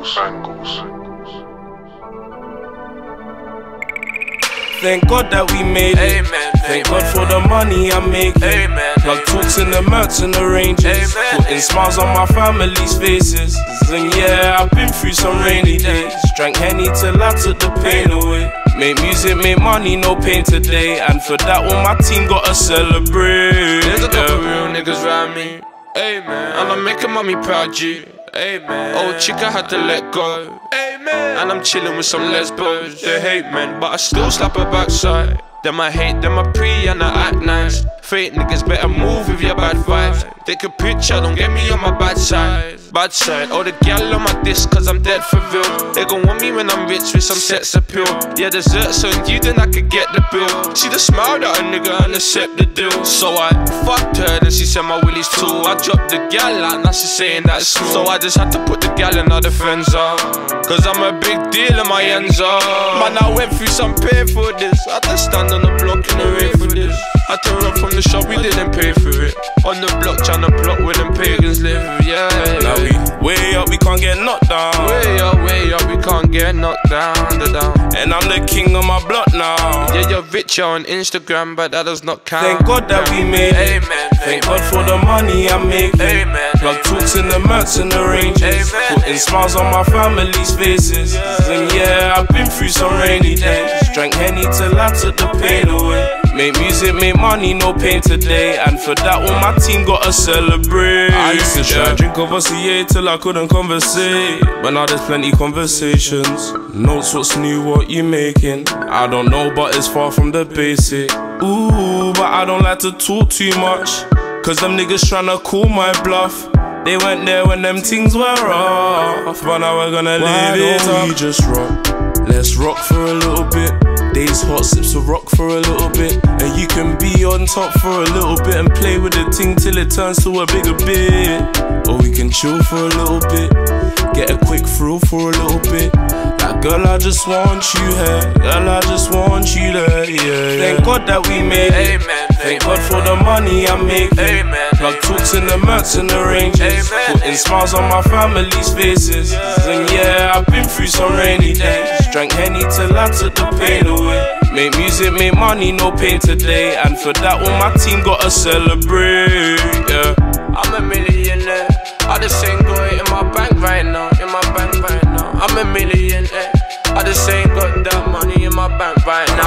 goals. Thank God that we made it. Amen. Thank God for the money I'm making. Plug talks in the merch and the ranges, putting smiles on my family's faces. And yeah, I've been through some rainy days. Drank Henny till I took the pain away. Make music, make money, no pain today. And for that all my team gotta celebrate. There's a couple real niggas round me, amen. And I'm making mommy proud, G, amen. Old chica had to let go, amen. And I'm chilling with some lesbos. They hate men, but I still slap her backside. Them I hate, them I pre and I act nice. Fake niggas better move with your bad vibes. Take a picture, don't get me on my bad side. Bad side, oh the gal on my disc, cause I'm dead for real. They gon' want me when I'm rich with some sex appeal. Yeah, desserts on you, then I could get the bill. See the smile that a nigga and accept the deal. So I fucked her, then she said my willies too. I dropped the gal out, now she's saying that's smooth. So I just had to put the gal in her defense up, cause I'm a big deal and my ends up. Man, I went through some pain for this. I just stand on the block in the rain for this. I turned up from the shop, we didn't pay for it. On the block, tryna block where them pagans live, yeah. Now we way up, we can't get knocked down. Way up, we can't get knocked down, And I'm the king of my block now. Yeah, you're richer on Instagram, but that does not count. Thank God that we made it. Thank God for the money I'm making. Plug talks in the merch and the ranges, putting smiles on my family's faces. And yeah, I've been through some rainy days. Drank Henny till I took the pain away. Make music, make money, no pain today. And for that all my team gotta celebrate. I used to try drink of OCA till I couldn't conversate, but now there's plenty conversations. Notes, what's new, what you making? I don't know, but it's far from the basic. Ooh, but I don't like to talk too much, cause them niggas tryna call my bluff. They weren't there when them things were rough, but now we're gonna leave it up. Why don't we just rock? Let's rock for a little bit. Days hot, sips of rock for a little bit. And you can be on top for a little bit and play with the ting till it turns to a bigger bit. Or we can chill for a little bit, get a quick thrill for a little bit. Like girl, I just want you here, girl, I just want you there, yeah. Thank God that we made it. Thank God for the money I'm making. Plug talks in the merch and the ranges, putting smiles on my family's faces. And yeah, I've been through some rainy days. Drank Henny till I took the pain away. Make music, make money, no pain today. And for that all my team gotta celebrate, yeah. I'm a millionaire, I just ain't got it in my bank right now. I'm a millionaire, I just ain't got that money in my bank right now.